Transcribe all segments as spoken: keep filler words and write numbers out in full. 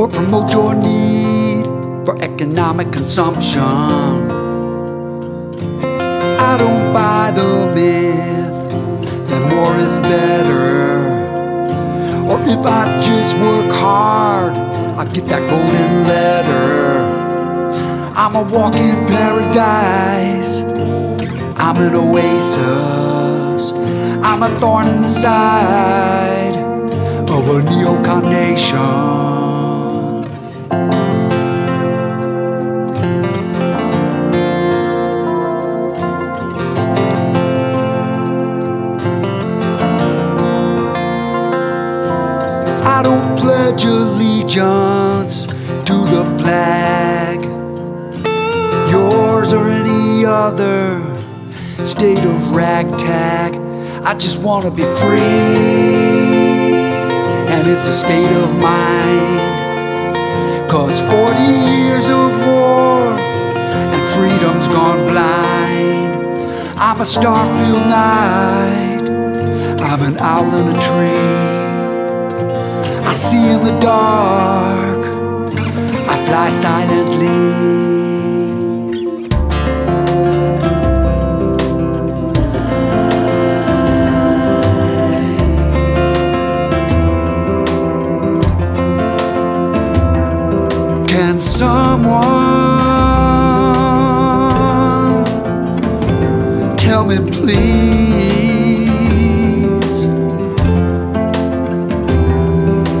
or promote your need for economic consumption. I don't buy the myth that more is better, or if I just work hard, I get that golden letter. I'm a walking paradise, I'm an oasis, I'm a thorn in the side of a neocon nation. I don't pledge allegiance to the flag, yours or any other state of ragtag. I just want to be free, and it's a state of mind, cause forty years of war and freedom's gone blind. I'm a star-filled night, I'm an owl in a tree, I see in the dark, I fly silently. Can someone tell me please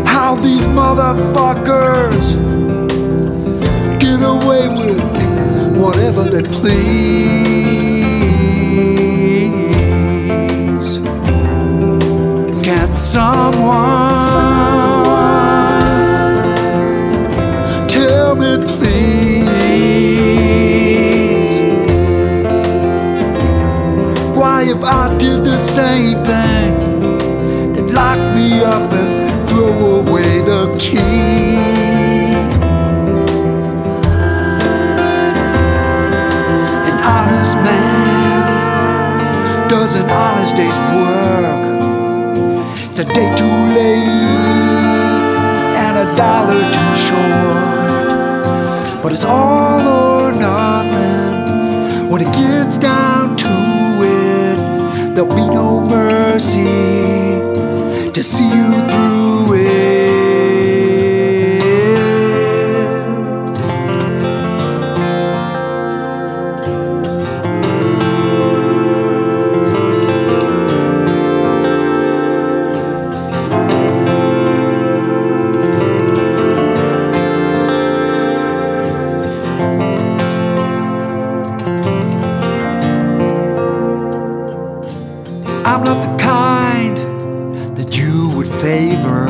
how these motherfuckers get away with whatever they please? Can someone please, why if I did the same thing, they'd lock me up and throw away the key? An honest man does an honest day's work. It's a day too late and a dollar too short, but it's all or nothing. When it gets down to it, there'll be no mercy to see you through it. I'm not the kind that you would favor,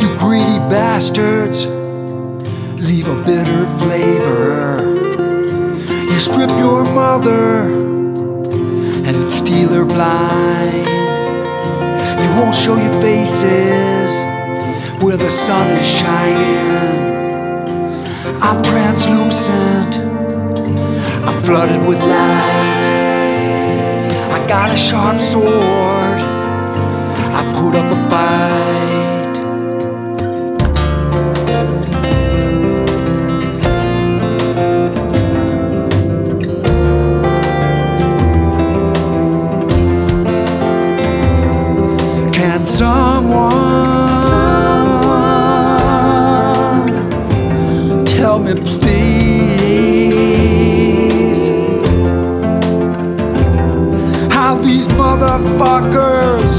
you greedy bastards leave a bitter flavor. You strip your mother and steal her blind, you won't show your faces where the sun is shining. I'm translucent, I'm flooded with light, I got a sharp sword, I put up a fight. Can someone, someone tell me please. These motherfuckers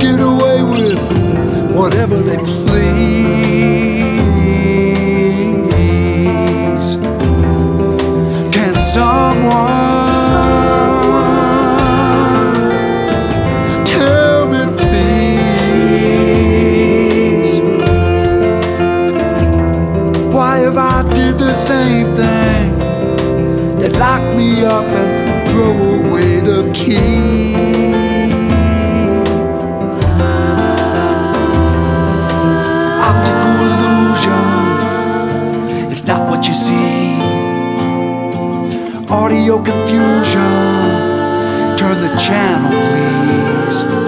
get away with whatever they please. Can someone, someone tell me please, why if I did the same thing, they'd lock me up and throw away the key? Optical illusion, it's not what you see. Audio confusion, turn the channel please.